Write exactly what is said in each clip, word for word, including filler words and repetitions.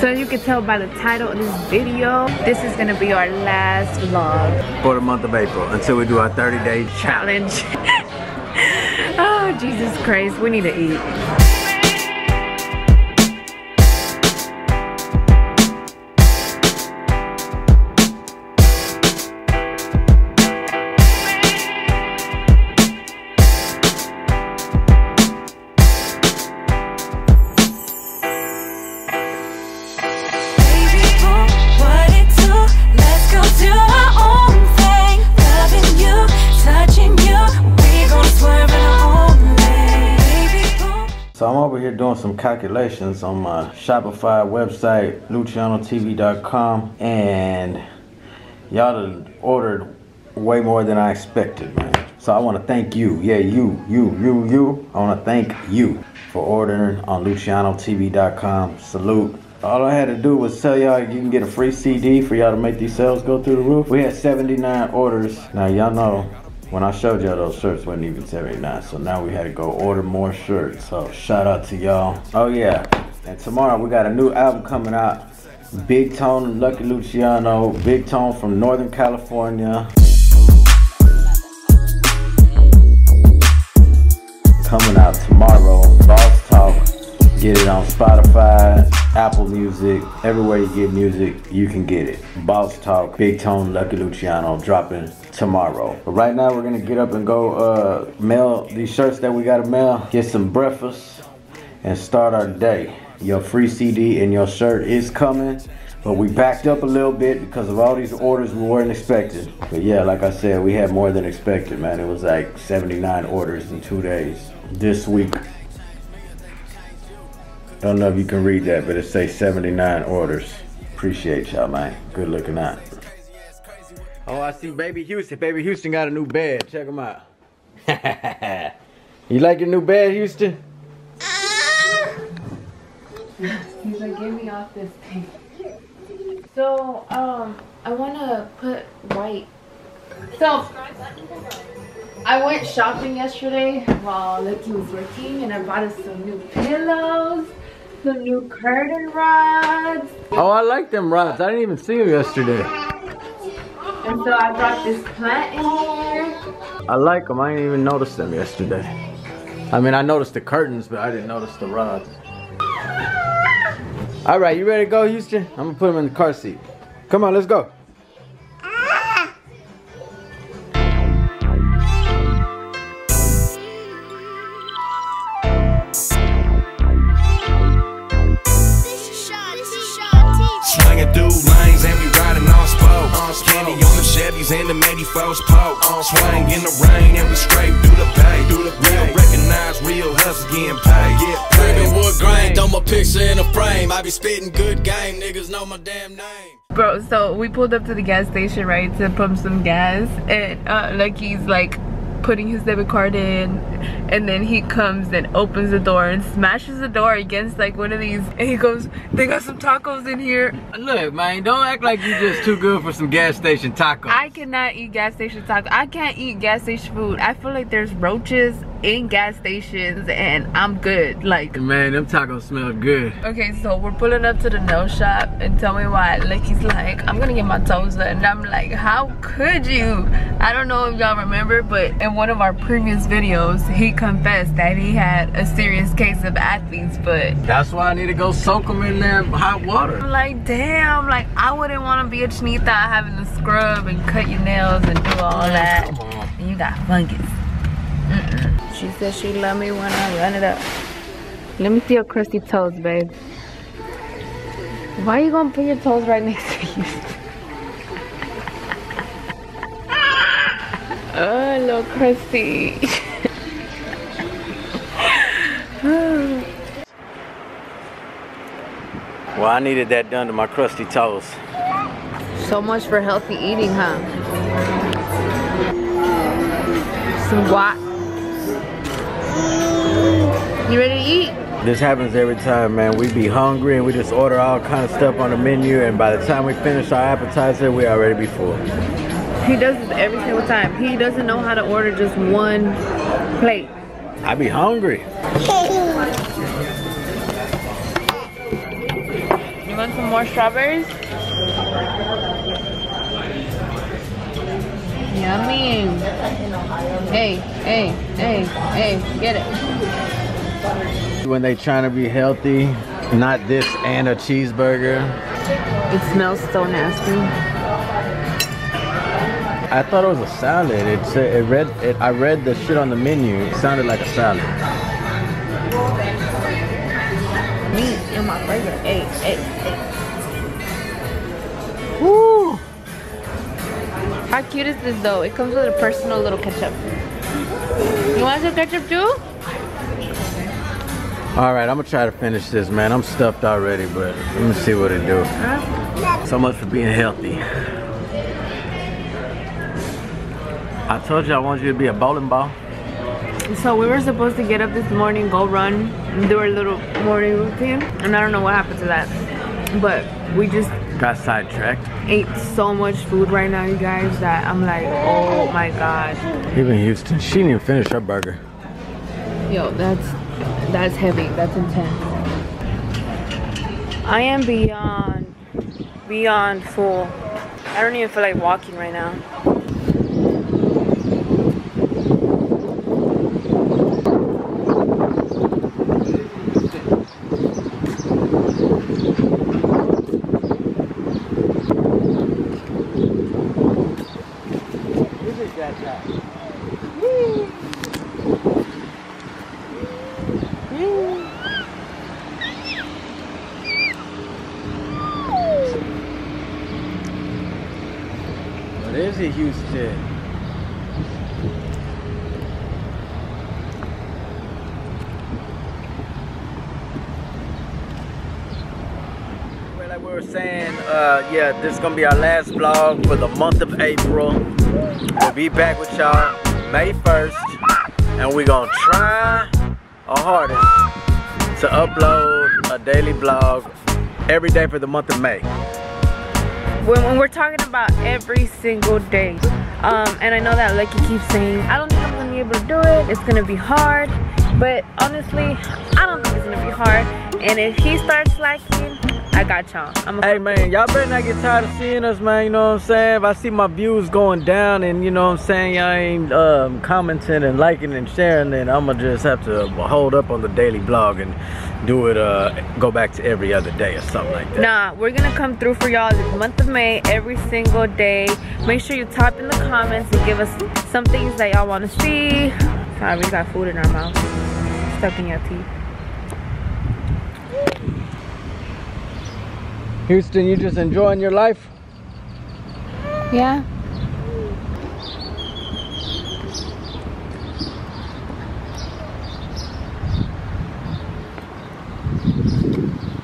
So you can tell by the title of this video, this is gonna be our last vlog for the month of April until we do our thirty day challenge. Oh, Jesus Christ, we need to eat. So I'm over here doing some calculations on my Shopify website, luciano T V dot com, and y'all ordered way more than I expected, man. So I want to thank you. Yeah, you, you, you, you. I want to thank you for ordering on luciano T V dot com. Salute. All I had to do was tell y'all you can get a free C D for y'all to make these sales go through the roof. We had seventy-nine orders. Now y'all know, when I showed y'all those shirts, wasn't even seventy-nine, so now we had to go order more shirts. So shout out to y'all. Oh yeah, and tomorrow we got a new album coming out. Big Tone and Lucky Luciano. Big Tone from Northern California. Coming out tomorrow. Boss Talk. Get it on Spotify, Apple Music, everywhere you get music, you can get it. Boss Talk, Big Tone, Lucky Luciano, dropping tomorrow. But right now we're gonna get up and go uh, mail these shirts that we gotta mail, get some breakfast, and start our day. Your free C D and your shirt is coming, but we backed up a little bit because of all these orders we weren't expecting. But yeah, like I said, we had more than expected, man. It was like seventy-nine orders in two days. This week, don't know if you can read that, but it says seventy-nine orders. Appreciate y'all, man. Good looking out. Oh, I see Baby Houston. Baby Houston got a new bed. Check him out. You like your new bed, Houston? He's like, get me off this thing. So, um, I want to put white. So, I went shopping yesterday while Lucky was working, and I bought us some new pillows. Some new curtain rods. Oh, I like them rods. I didn't even see them yesterday. And so I brought this plant in here. I like them. I didn't even notice them yesterday. I mean, I noticed the curtains, but I didn't notice the rods. All right, you ready to go, Houston? I'm going to put them in the car seat. Come on, let's go. And the Matty Fox pop on swing in the rain, and we scrape through the pay, through the real, recognize real hustle, getting paid. Get paid. Wood grain, throw my picture in a frame. I be spitting good game, niggas know my damn name. Bro, so we pulled up to the gas station, right, to pump some gas, and uh, Lucky's like putting his debit card in, and then he comes and opens the door and smashes the door against like one of these, and he goes, they got some tacos in here. Look, man, don't act like you're just too good for some gas station tacos. I cannot eat gas station tacos. I can't eat gas station food. I feel like there's roaches in gas stations and I'm good. Like, man, them tacos smell good. Okay, so we're pulling up to the nail shop, and tell me why Lucky's like, I'm gonna get my toes done, and I'm like, how could you? I don't know if y'all remember, but in one of our previous videos he confessed that he had a serious case of athlete's foot. That's why I need to go soak him in that hot water. I'm like, damn, like I wouldn't want to be a chinita having to scrub and cut your nails and do all that. Come on. And you got fungus. Mm-mm. She said she loved me when I run it up. Let me see your crusty toes, babe. Why are you gonna put your toes right next to you? Oh, little crusty. Well, I needed that done to my crusty toes. So much for healthy eating, huh? What? You ready to eat? This happens every time, man. We be hungry and we just order all kind of stuff on the menu, and by the time we finish our appetizer, we already be full. He does this every single time. He doesn't know how to order just one plate. I be hungry. You want some more strawberries? Yummy. Hey, hey, hey, hey, get it. When they trying to be healthy, not this and a cheeseburger. It smells so nasty. I thought it was a salad. It said it read. It, I read the shit on the menu. It sounded like a salad. Me and my burger. Hey, hey, hey. Woo! How cute is this though? It comes with a personal little ketchup. You want some ketchup too? All right, I'm gonna try to finish this, man. I'm stuffed already, but let me see what it do. Huh? So much for being healthy. I told you I want you to be a bowling ball. So we were supposed to get up this morning, go run, and do our little morning routine. And I don't know what happened to that. But we just got sidetracked. Ate so much food right now, you guys, that I'm like, oh my God. Even Houston, she didn't even finish her burger. Yo, that's, that's heavy, that's intense. I am beyond, beyond full. I don't even feel like walking right now. Houston. Well, like we were saying, uh, yeah, this is gonna be our last vlog for the month of April. We'll be back with y'all May first, and we're gonna try our hardest to upload a daily vlog every day for the month of May. When we're talking about every single day, um, and I know that Lucky keeps saying, I don't think I'm gonna be able to do it, it's gonna be hard, but honestly, I don't think it's gonna be hard, and if he starts slacking, I got y'all. Hey man, y'all better not get tired of seeing us, man, you know what I'm saying? If I see my views going down and, you know what I'm saying, y'all ain't um, commenting and liking and sharing, then I'm gonna just have to hold up on the daily vlog and do it, uh, go back to every other day or something like that. Nah, we're gonna come through for y'all this month of May, every single day. Make sure you type in the comments and give us some things that y'all wanna see. Sorry, we got food in our mouth, stuck in your teeth. Houston, you just enjoying your life? Yeah.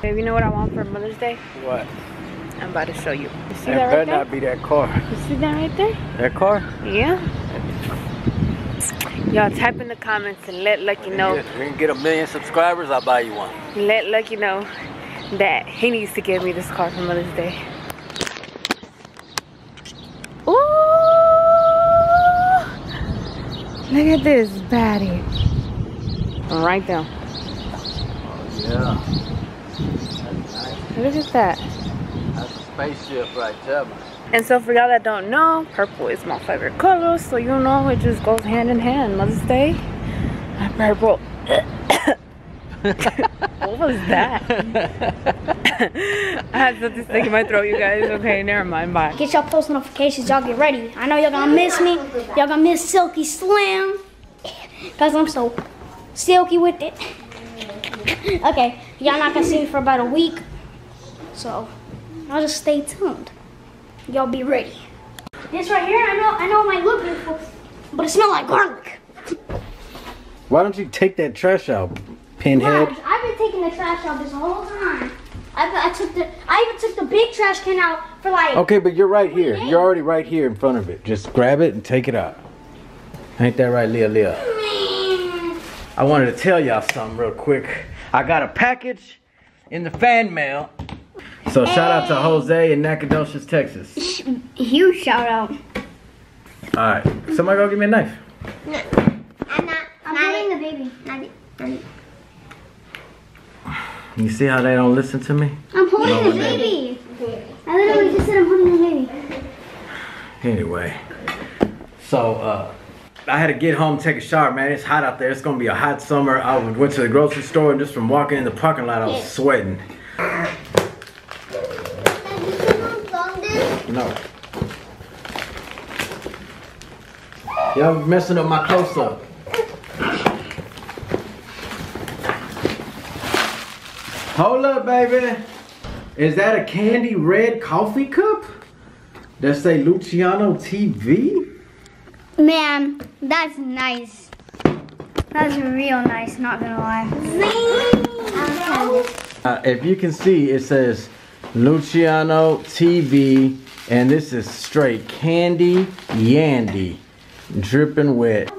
Babe, you know what I want for Mother's Day? What? I'm about to show you. You see that right there? That better not be that car. You see that right there? That car? Yeah. Y'all type in the comments and let Lucky know. If we can get a million subscribers, I'll buy you one. Let Lucky know that he needs to give me this car for Mother's Day. Ooh! Look at this baddie. Right there. Oh yeah. Nice. Look at that. That's a spaceship right there. And so for y'all that don't know, purple is my favorite color, so you know it just goes hand in hand. Mother's Day, my purple. What was that? I had something stick in my throat, you guys. Okay, never mind. Bye. Get y'all post notifications. Y'all get ready. I know y'all gonna miss me. Y'all gonna miss Silky Slim. Because I'm so silky with it. Okay, y'all not gonna see me for about a week. So, I'll just stay tuned. Y'all be ready. This right here, I know I know it might look beautiful, but it smells like garlic. Why don't you take that trash out? Pinhead. Gosh, I've been taking the trash out this whole time. I, I took the, I even took the big trash can out for like. Okay, but you're right here. Days. You're already right here in front of it. Just grab it and take it out. Ain't that right, Leah? Leah. Man. I wanted to tell y'all something real quick. I got a package in the fan mail. So hey. Shout out to Jose in Nacogdoches, Texas. Huge shout out. All right, somebody go give me a knife. No, I'm not. I'm not the baby. Not it. Not it. You see how they don't listen to me? I'm holding his baby. I literally just said I'm holding his baby. Anyway, so uh, I had to get home, take a shower, man. It's hot out there. It's gonna be a hot summer. I went to the grocery store, and just from walking in the parking lot, I was sweating. No. Y'all messing up my close up. Hold up, baby. Is that a candy red coffee cup that say Luciano T V? Man, that's nice. That's real nice, not gonna lie. Uh, if you can see, it says Luciano T V, and this is straight candy yandy. Dripping wet.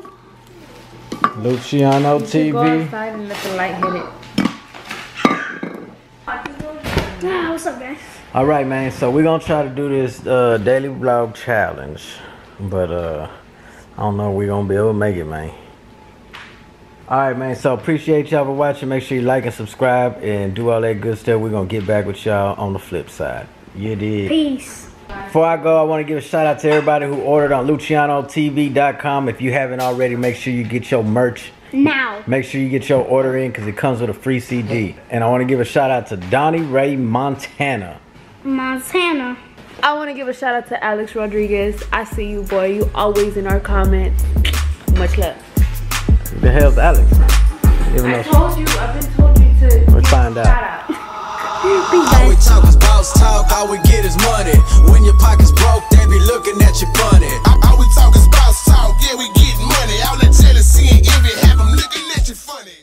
Luciano T V. Go outside and let the light hit it. What's up, guys? All right, man. So we're gonna try to do this uh, daily vlog challenge, but uh, I don't know if we're gonna be able to make it, man. All right, man. So appreciate y'all for watching. Make sure you like and subscribe and do all that good stuff. We're gonna get back with y'all on the flip side. You did. Peace. Before I go, I want to give a shout out to everybody who ordered on luciano T V dot com. If you haven't already, make sure you get your merch now. Make sure you get your order in because it comes with a free C D. And I want to give a shout out to Donnie Ray Montana. Montana. I want to give a shout out to Alex Rodriguez. I see you, boy. You always in our comments. Much love. Who the hell's Alex? Even I told you. I've been told you to. Let's find out. Shout out. All we talk is boss talk, all we get is money. When your pocket's broke, they be looking at your bun.